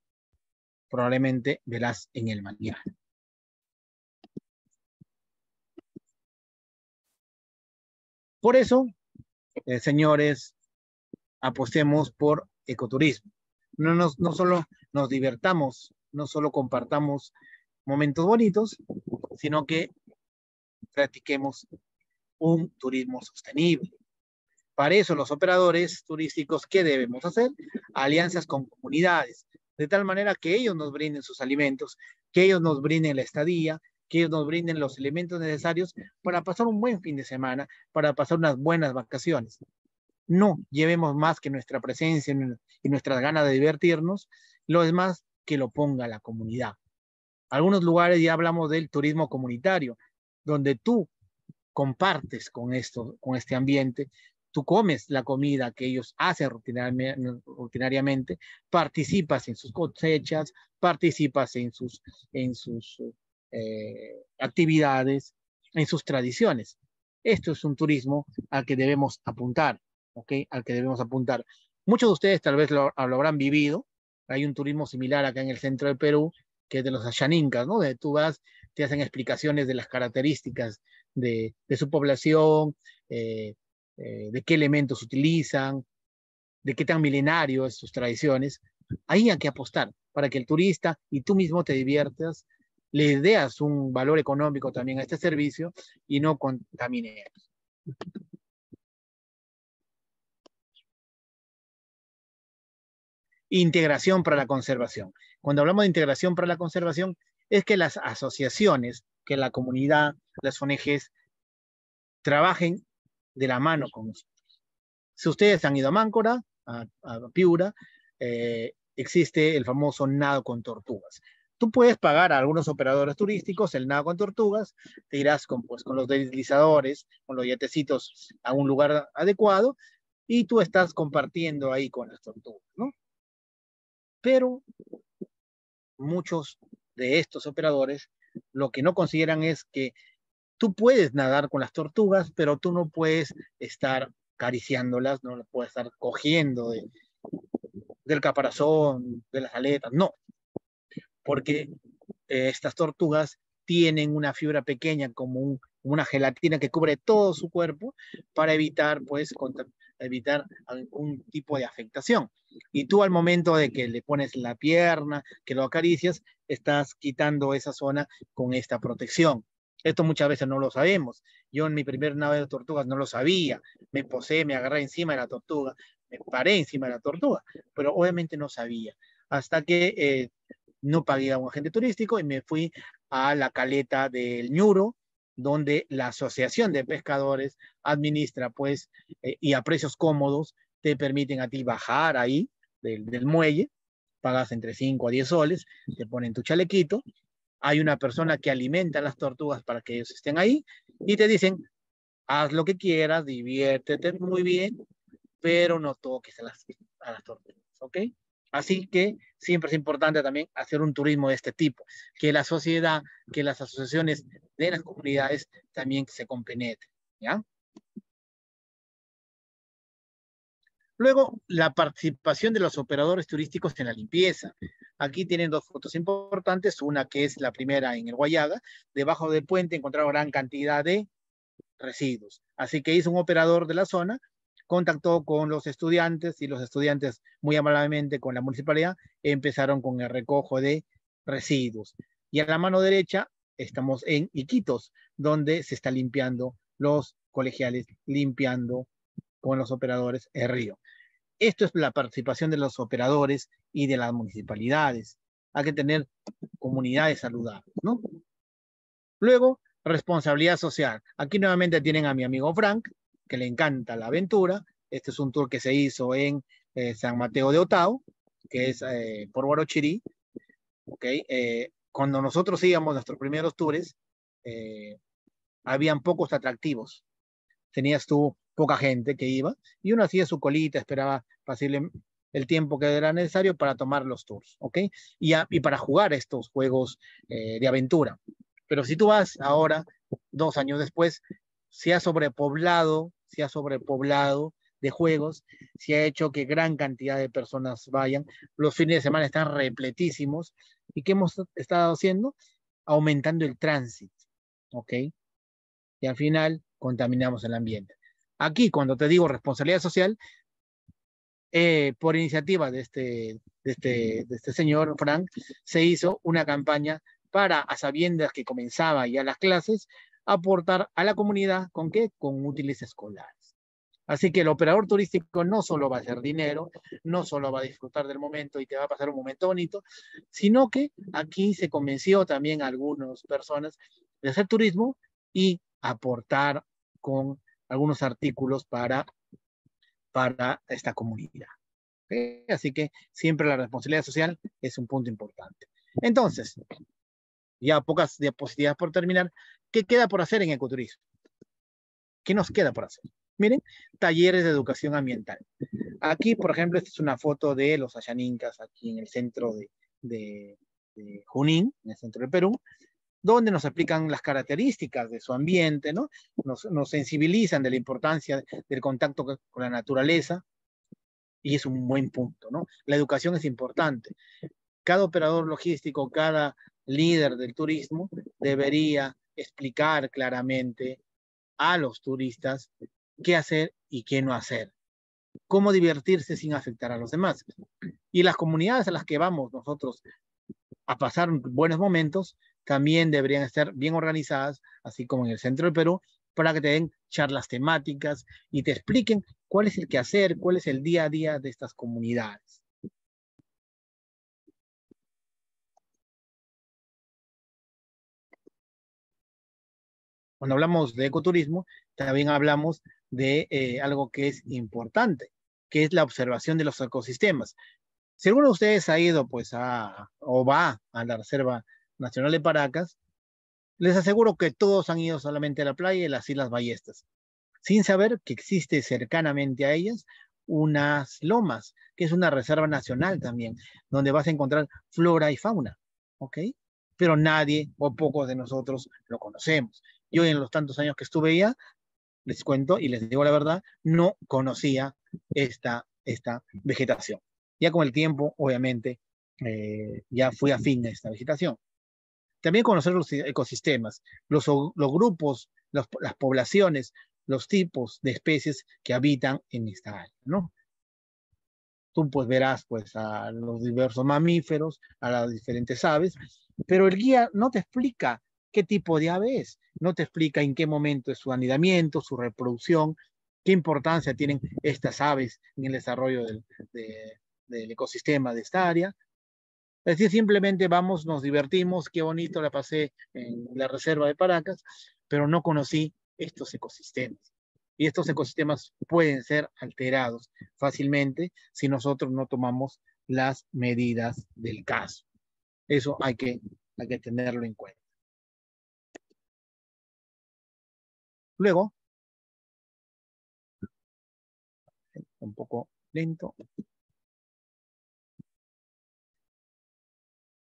probablemente verás en el mañana. Por eso, señores, apostemos por ecoturismo. No solo nos divertamos, no solo compartamos momentos bonitos, sino que practiquemos un turismo sostenible. Para eso, los operadores turísticos, ¿qué debemos hacer? Alianzas con comunidades, de tal manera que ellos nos brinden sus alimentos, que ellos nos brinden la estadía, que ellos nos brinden los elementos necesarios para pasar un buen fin de semana, para pasar unas buenas vacaciones. No llevemos más que nuestra presencia y nuestras ganas de divertirnos, lo demás que lo ponga la comunidad. Algunos lugares ya hablamos del turismo comunitario, donde tú compartes con este ambiente, tú comes la comida que ellos hacen rutinariamente, participas en sus cosechas, participas en sus actividades, en sus tradiciones. Esto es un turismo al que debemos apuntar, ¿ok? Al que debemos apuntar. Muchos de ustedes tal vez lo habrán vivido. Hay un turismo similar acá en el centro de Perú, que es de los Asháninkas, ¿no? Donde tú vas, te hacen explicaciones de las características de su población, de qué elementos utilizan, de qué tan milenario es sus tradiciones. Ahí hay que apostar para que el turista y tú mismo te diviertas, le deas un valor económico también a este servicio y no contamines. Integración para la conservación. Cuando hablamos de integración para la conservación, es que las asociaciones, que la comunidad, las ONGs, trabajen de la mano con nosotros. Si ustedes han ido a Máncora, a Piura, existe el famoso nado con tortugas. Tú puedes pagar a algunos operadores turísticos el nado con tortugas, te irás con los deslizadores, con los yatecitos a un lugar adecuado, y tú estás compartiendo ahí con las tortugas, ¿no? Pero muchos de estos operadores lo que no consideran es que tú puedes nadar con las tortugas, pero tú no puedes estar acariciándolas, no las puedes estar cogiendo del caparazón, de las aletas, no. Porque estas tortugas tienen una fibra pequeña como una gelatina que cubre todo su cuerpo para evitar, pues, evitar algún tipo de afectación. Y tú al momento de que le pones la pierna, que lo acaricias, estás quitando esa zona con esta protección. Esto muchas veces no lo sabemos. Yo en mi primer nado de tortugas no lo sabía. Me posé, me agarré encima de la tortuga, me paré encima de la tortuga, pero obviamente no sabía. Hasta que... no pagué a un agente turístico y me fui a la caleta del Ñuro, donde la asociación de pescadores administra, pues, y a precios cómodos te permiten a ti bajar ahí del muelle, pagas entre 5 a 10 soles, te ponen tu chalequito, hay una persona que alimenta a las tortugas para que ellos estén ahí y te dicen, haz lo que quieras, diviértete muy bien, pero no toques a las tortugas, ¿ok? Así que siempre es importante también hacer un turismo de este tipo, que la sociedad, que las asociaciones de las comunidades también se compenetren, ¿ya? Luego, la participación de los operadores turísticos en la limpieza. Aquí tienen dos fotos importantes, una que es la primera en el Huallaga, debajo del puente encontraron gran cantidad de residuos. Así que hizo un operador de la zona, contactó con los estudiantes y los estudiantes muy amablemente con la municipalidad empezaron con el recojo de residuos. Y a la mano derecha estamos en Iquitos, donde se está limpiando los colegiales, limpiando con los operadores el río. Esto es la participación de los operadores y de las municipalidades. Hay que tener comunidades saludables, ¿no? Luego, responsabilidad social. Aquí nuevamente tienen a mi amigo Frank, que le encanta la aventura. Este es un tour que se hizo en San Mateo de Otao, que es por Huarochirí, ¿okay? Cuando nosotros íbamos nuestros primeros tours, habían pocos atractivos. Tenías tú poca gente que iba, y uno hacía su colita, esperaba posiblemente el tiempo que era necesario para tomar los tours, ¿ok? Y para jugar estos juegos de aventura. Pero si tú vas ahora, 2 años después, se ha sobrepoblado de juegos, se ha hecho que gran cantidad de personas vayan, los fines de semana están repletísimos, y ¿qué hemos estado haciendo? Aumentando el tránsito, ¿ok? Y al final contaminamos el ambiente. Aquí, cuando te digo responsabilidad social, por iniciativa de este señor Frank, se hizo una campaña para, a sabiendas que comenzaba ya las clases, aportar a la comunidad, ¿con qué? Con útiles escolares. Así que el operador turístico no solo va a hacer dinero, no solo va a disfrutar del momento y te va a pasar un momento bonito, sino que aquí se convenció también a algunas personas de hacer turismo y aportar con algunos artículos para esta comunidad. ¿Okay? Así que siempre la responsabilidad social es un punto importante. Entonces, ya pocas diapositivas por terminar. ¿Qué queda por hacer en ecoturismo? ¿Qué nos queda por hacer? Miren, talleres de educación ambiental. Aquí, por ejemplo, esta es una foto de los Asháninkas aquí en el centro de Junín, en el centro del Perú, donde nos explican las características de su ambiente, ¿no? Nos sensibilizan de la importancia del contacto con la naturaleza, y es un buen punto, ¿no? La educación es importante. Cada operador logístico, cada líder del turismo debería explicar claramente a los turistas qué hacer y qué no hacer, cómo divertirse sin afectar a los demás. Y las comunidades a las que vamos nosotros a pasar buenos momentos también deberían estar bien organizadas, así como en el centro del Perú, para que te den charlas temáticas y te expliquen cuál es el quehacer, cuál es el día a día de estas comunidades. Cuando hablamos de ecoturismo, también hablamos de algo que es importante, que es la observación de los ecosistemas. Si alguno de ustedes ha ido pues, o va a la Reserva Nacional de Paracas, les aseguro que todos han ido solamente a la playa y las Islas Ballestas, sin saber que existe cercanamente a ellas unas lomas, que es una reserva nacional también, donde vas a encontrar flora y fauna, ¿ok? Pero nadie o pocos de nosotros lo conocemos. Yo en los tantos años que estuve allá, les cuento y les digo la verdad, no conocía esta vegetación. Ya con el tiempo, obviamente, ya fui afín a esta vegetación. También conocer los ecosistemas, los grupos, las poblaciones, los tipos de especies que habitan en esta área, ¿no? Tú pues verás pues a los diversos mamíferos, a las diferentes aves, pero el guía no te explica qué tipo de ave es, no te explica en qué momento es su anidamiento, su reproducción, qué importancia tienen estas aves en el desarrollo del ecosistema de esta área. Es decir, simplemente vamos, nos divertimos, qué bonito la pasé en la Reserva de Paracas, pero no conocí estos ecosistemas. Y estos ecosistemas pueden ser alterados fácilmente si nosotros no tomamos las medidas del caso. Eso hay que tenerlo en cuenta. Luego, un poco lento.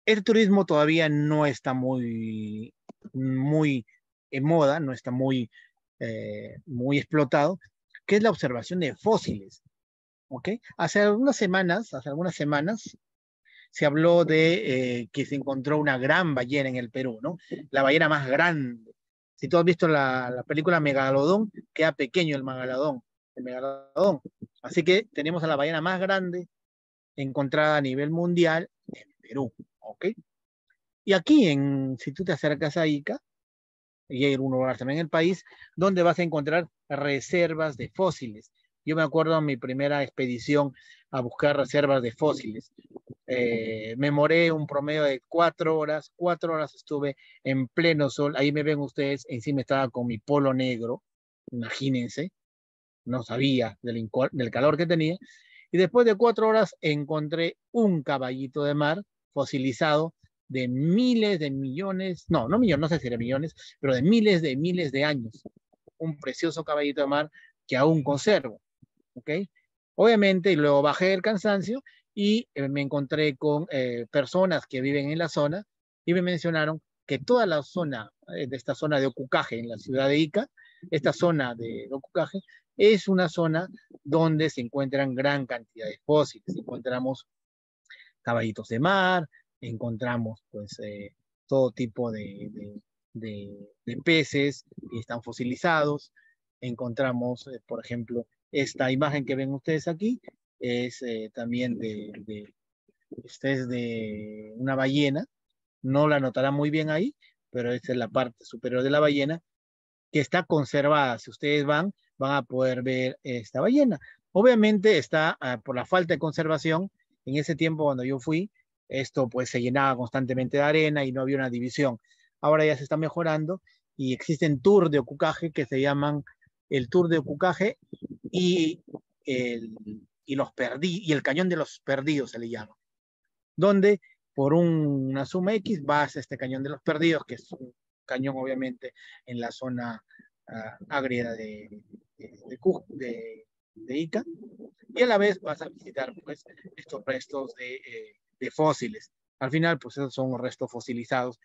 El turismo todavía no está muy en moda, no está muy explotado, que es la observación de fósiles. ¿Okay? Hace algunas semanas se habló de que se encontró una gran ballena en el Perú, ¿no? La ballena más grande. Si tú has visto la película Megalodón, queda pequeño el megalodón. Así que tenemos a la ballena más grande encontrada a nivel mundial en Perú. ¿Okay? Y aquí, si tú te acercas a Ica, y hay un lugar también en el país, donde vas a encontrar reservas de fósiles. Yo me acuerdo de mi primera expedición a buscar reservas de fósiles. Me demoré un promedio de 4 horas. 4 horas estuve en pleno sol. Ahí me ven ustedes, encima estaba con mi polo negro. Imagínense. No sabía del calor que tenía. Y después de 4 horas encontré un caballito de mar fosilizado de miles de millones, no millones, no sé si era millones, pero de miles de años. Un precioso caballito de mar que aún conservo. ¿Ok? Obviamente, y luego bajé el cansancio y me encontré con personas que viven en la zona y me mencionaron que toda la zona, de esta zona de Ocucaje, en la ciudad de Ica, esta zona de Ocucaje es una zona donde se encuentran gran cantidad de fósiles. Encontramos caballitos de mar, encontramos pues todo tipo de peces que están fosilizados, encontramos, por ejemplo, esta imagen que ven ustedes aquí, es también esta es de una ballena, no la notará muy bien ahí, pero esta es la parte superior de la ballena, que está conservada. Si ustedes van a poder ver esta ballena. Obviamente está, por la falta de conservación, en ese tiempo cuando yo fui, esto pues se llenaba constantemente de arena y no había una división. Ahora ya se está mejorando y existen tours de Ocucaje que se llaman el Tour de Ocucaje y el Cañón de los Perdidos se le llama, donde por una suma X vas a este Cañón de los Perdidos, que es un cañón obviamente en la zona agria de Ica, y a la vez vas a visitar pues estos restos de fósiles. Al final pues esos son restos fosilizados,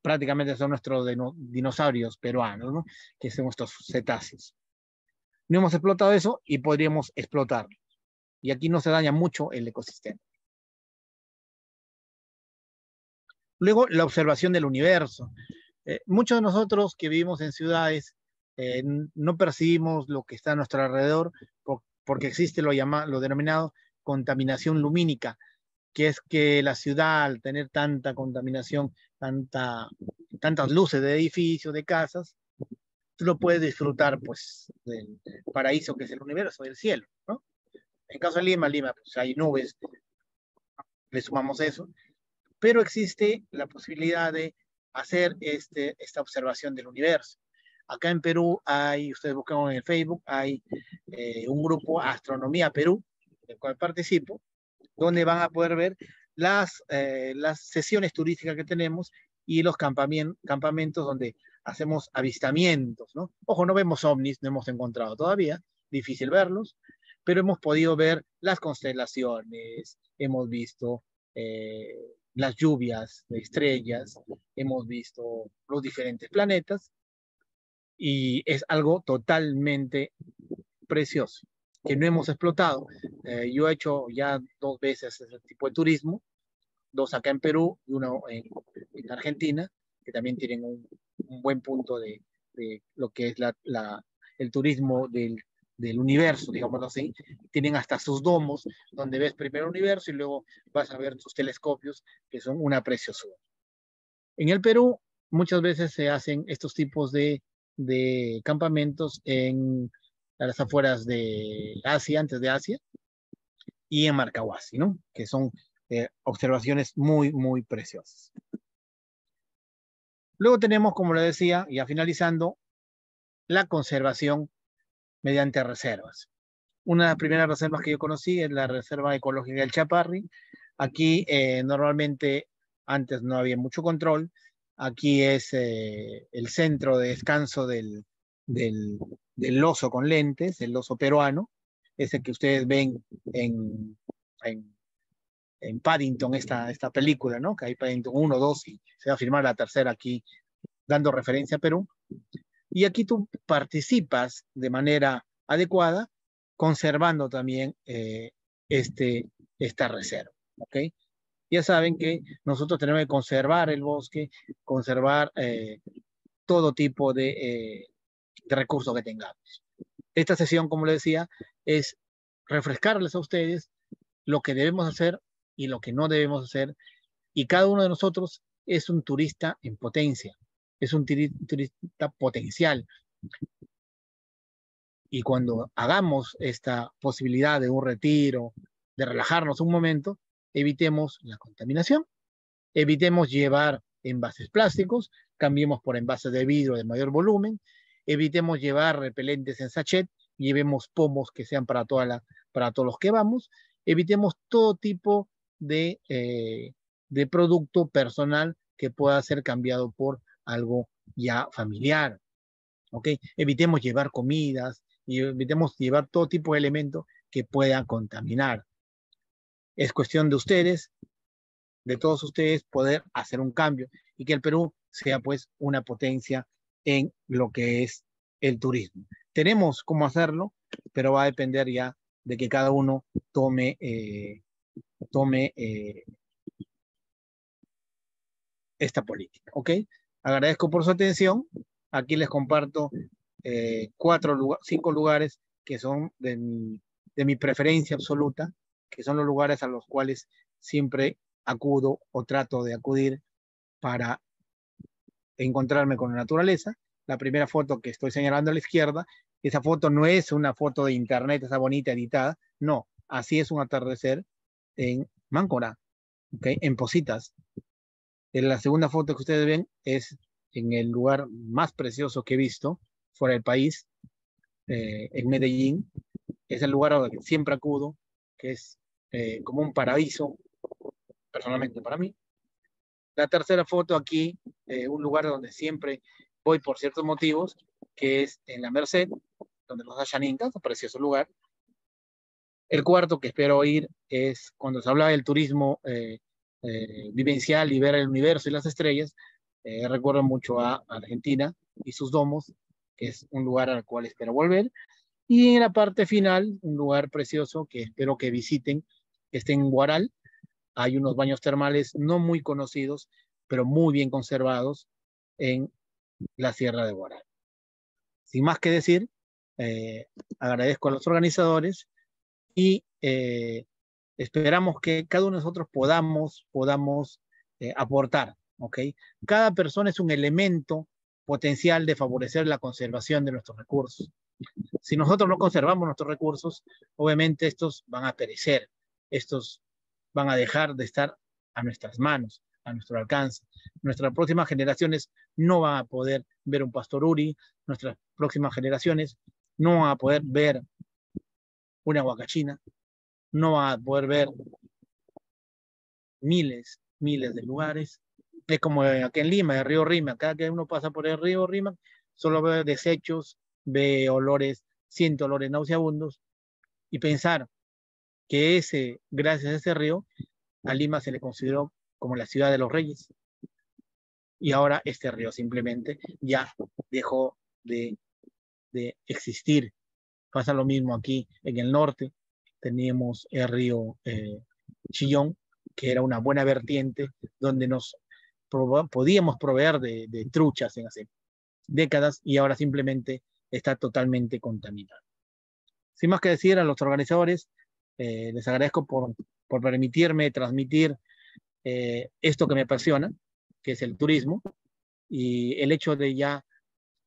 prácticamente son nuestros dinosaurios peruanos, ¿no? Que son estos cetáceos. No hemos explotado eso y podríamos explotarlo. Y aquí no se daña mucho el ecosistema. Luego, la observación del universo. Muchos de nosotros que vivimos en ciudades no percibimos lo que está a nuestro alrededor porque existe lo denominado contaminación lumínica, que es que la ciudad, al tener tanta contaminación, tantas luces de edificios, de casas, tú lo puedes disfrutar pues del paraíso que es el universo, del cielo, ¿no? En caso de Lima, pues hay nubes, le sumamos eso, pero existe la posibilidad de hacer esta observación del universo. Acá en Perú hay, ustedes buscan en el Facebook, hay un grupo Astronomía Perú, del cual participo, donde van a poder ver las sesiones turísticas que tenemos y los campamentos donde hacemos avistamientos, ¿no? Ojo, no vemos ovnis, no hemos encontrado todavía, difícil verlos, pero hemos podido ver las constelaciones, hemos visto las lluvias de estrellas, hemos visto los diferentes planetas, y es algo totalmente precioso, que no hemos explotado. Yo he hecho ya 2 veces ese tipo de turismo, 2 acá en Perú y 1 en Argentina, que también tienen un buen punto de lo que es el turismo del universo, digámoslo así. Tienen hasta sus domos, donde ves primero el universo y luego vas a ver sus telescopios, que son una preciosura. En el Perú muchas veces se hacen estos tipos de campamentos a las afueras de Asia, antes de Asia, y en Marcahuasi, ¿no? Que son observaciones muy, muy preciosas. Luego tenemos, como le decía, ya finalizando, la conservación mediante reservas. Una de las primeras reservas que yo conocí es la Reserva Ecológica del Chaparrí. Aquí normalmente antes no había mucho control. Aquí es el centro de descanso del oso con lentes, el oso peruano, ese que ustedes ven en Paddington, esta película, ¿no? Que hay Paddington 1, 2 y se va a filmar la tercera aquí, dando referencia a Perú. Y aquí tú participas de manera adecuada, conservando también esta reserva, ¿ok? Ya saben que nosotros tenemos que conservar el bosque, conservar todo tipo de recursos que tengamos. Esta sesión, como les decía, es refrescarles a ustedes lo que debemos hacer y lo que no debemos hacer. Y cada uno de nosotros es un turista en potencia, es un turista potencial. Y cuando hagamos esta posibilidad de un retiro, de relajarnos un momento, evitemos la contaminación, evitemos llevar envases plásticos, cambiemos por envases de vidrio de mayor volumen, evitemos llevar repelentes en sachet, llevemos pomos que sean para todos los que vamos, evitemos todo tipo de producto personal que pueda ser cambiado por algo ya familiar, ¿ok? Evitemos llevar comidas, y evitemos llevar todo tipo de elementos que puedan contaminar. Es cuestión de ustedes, de todos ustedes, poder hacer un cambio y que el Perú sea pues una potencia en lo que es el turismo. Tenemos cómo hacerlo, pero va a depender ya de que cada uno tome esta política, ¿ok? Agradezco por su atención. Aquí les comparto cinco lugares que son de mi preferencia absoluta, que son los lugares a los cuales siempre acudo o trato de acudir para encontrarme con la naturaleza. La primera foto que estoy señalando a la izquierda, esa foto no es una foto de internet, esa bonita editada, no, así es un atardecer en Máncora, ¿okay? En Positas. La segunda foto que ustedes ven es en el lugar más precioso que he visto fuera del país, en Medellín. Es el lugar al que siempre acudo, que es como un paraíso, personalmente para mí. La tercera foto aquí, un lugar donde siempre voy por ciertos motivos, que es en La Merced, donde los Asháninkas, un precioso lugar. El cuarto que espero ir es cuando se habla del turismo vivencial y ver el universo y las estrellas. Recuerdo mucho a Argentina y sus domos, que es un lugar al cual espero volver. Y en la parte final, un lugar precioso que espero que visiten, que esté en Huaral. Hay unos baños termales no muy conocidos, pero muy bien conservados en la Sierra de Huaral. Sin más que decir, agradezco a los organizadores y esperamos que cada uno de nosotros podamos aportar, ¿ok? Cada persona es un elemento potencial de favorecer la conservación de nuestros recursos. Si nosotros no conservamos nuestros recursos, obviamente estos van a perecer, estos van a dejar de estar a nuestras manos, a nuestro alcance. Nuestras próximas generaciones no van a poder ver un pastoruri, nuestras próximas generaciones no van a poder ver una huacachina, no van a poder ver miles de lugares. Es como aquí en Lima, el río Rímac. Cada que uno pasa por el río Rímac, solo ve desechos, ve olores, siente olores nauseabundos. Y pensar que gracias a ese río, a Lima se le consideró como la ciudad de los reyes. Y ahora este río simplemente ya dejó de existir. Pasa lo mismo aquí en el norte. Teníamos el río Chillón, que era una buena vertiente donde nos podíamos proveer de truchas en hace décadas, y ahora simplemente está totalmente contaminado. Sin más que decir, a los organizadores les agradezco por permitirme transmitir esto que me apasiona, que es el turismo, y el hecho de ya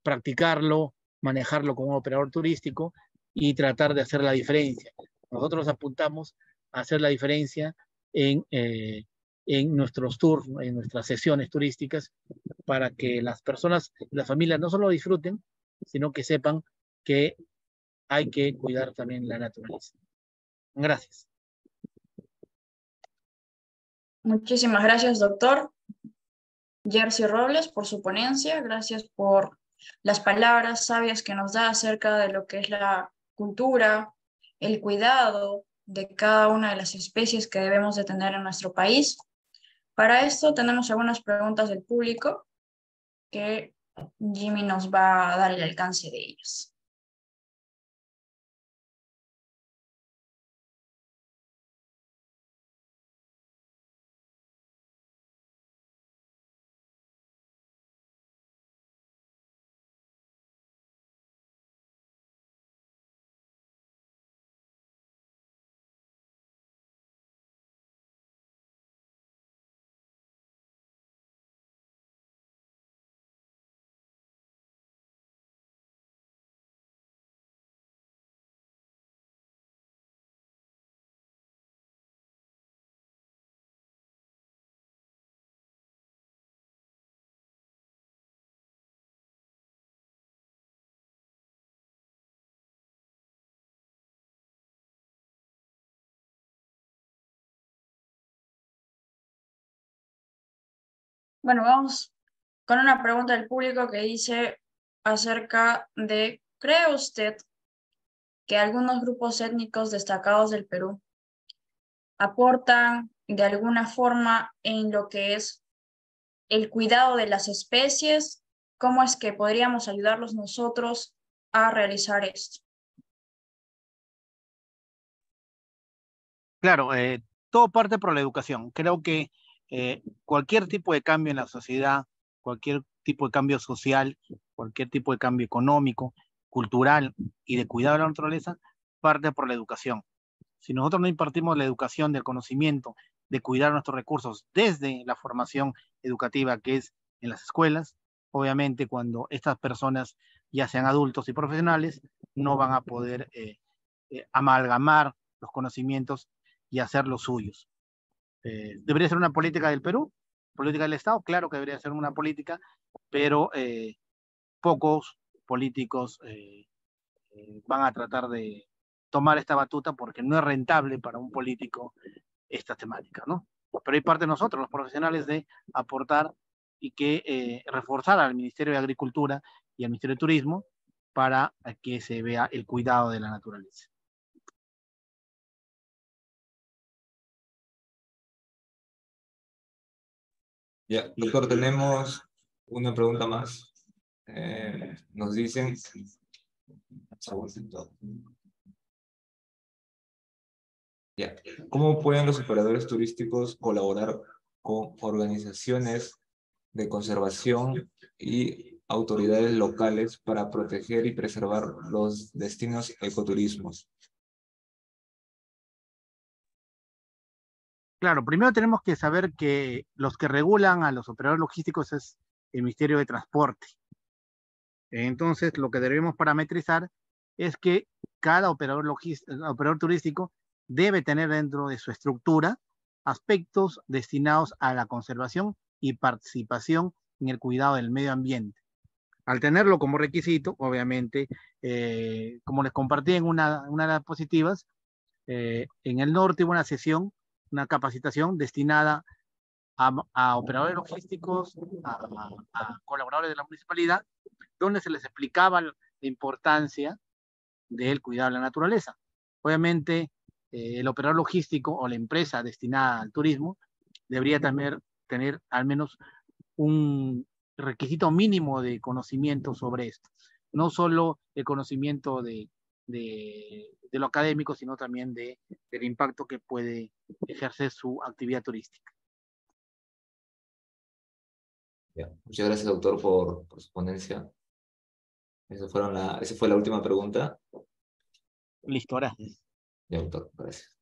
practicarlo, manejarlo como un operador turístico y tratar de hacer la diferencia. Nosotros apuntamos a hacer la diferencia en nuestros tours, en nuestras sesiones turísticas, para que las personas, las familias no solo disfruten, sino que sepan que hay que cuidar también la naturaleza. Gracias. Muchísimas gracias, doctor Jercy Robles, por su ponencia. Gracias por las palabras sabias que nos da acerca de lo que es la cultura, el cuidado de cada una de las especies que debemos de tener en nuestro país. Para esto tenemos algunas preguntas del público que Jimmy nos va a dar el alcance de ellas. Bueno, vamos con una pregunta del público que dice acerca de, ¿cree usted que algunos grupos étnicos destacados del Perú aportan de alguna forma en lo que es el cuidado de las especies? ¿Cómo es que podríamos ayudarlos nosotros a realizar esto? Claro, todo parte por la educación. Creo que cualquier tipo de cambio en la sociedad, cualquier tipo de cambio social, cualquier tipo de cambio económico, cultural y de cuidado de la naturaleza, parte por la educación. Si nosotros no impartimos la educación del conocimiento, de cuidar nuestros recursos desde la formación educativa que es en las escuelas, obviamente cuando estas personas ya sean adultos y profesionales, no van a poder amalgamar los conocimientos y hacerlos suyos. ¿Debería ser una política del Perú? ¿Política del Estado? Claro que debería ser una política, pero pocos políticos van a tratar de tomar esta batuta porque no es rentable para un político esta temática, ¿no? Pero hay parte de nosotros, los profesionales, de aportar y que reforzar al Ministerio de Agricultura y al Ministerio de Turismo para que se vea el cuidado de la naturaleza. Ya, doctor, tenemos una pregunta más. Nos dicen... Ya. ¿Cómo pueden los operadores turísticos colaborar con organizaciones de conservación y autoridades locales para proteger y preservar los destinos ecoturismos? Claro, primero tenemos que saber que los que regulan a los operadores logísticos es el Ministerio de Transporte. Entonces, lo que debemos parametrizar es que cada operador turístico debe tener dentro de su estructura aspectos destinados a la conservación y participación en el cuidado del medio ambiente. Al tenerlo como requisito, obviamente, como les compartí en una de las diapositivas, en el norte hubo una sesión, una capacitación destinada a operadores logísticos, a colaboradores de la municipalidad, donde se les explicaba la importancia del cuidado de la naturaleza. Obviamente, el operador logístico o la empresa destinada al turismo debería también tener al menos un requisito mínimo de conocimiento sobre esto. No solo el conocimiento de lo académico, sino también del impacto que puede ejercer su actividad turística. Bien. Muchas gracias, doctor, por su ponencia. Esa fue la última pregunta. Listo, gracias. Doctor, gracias.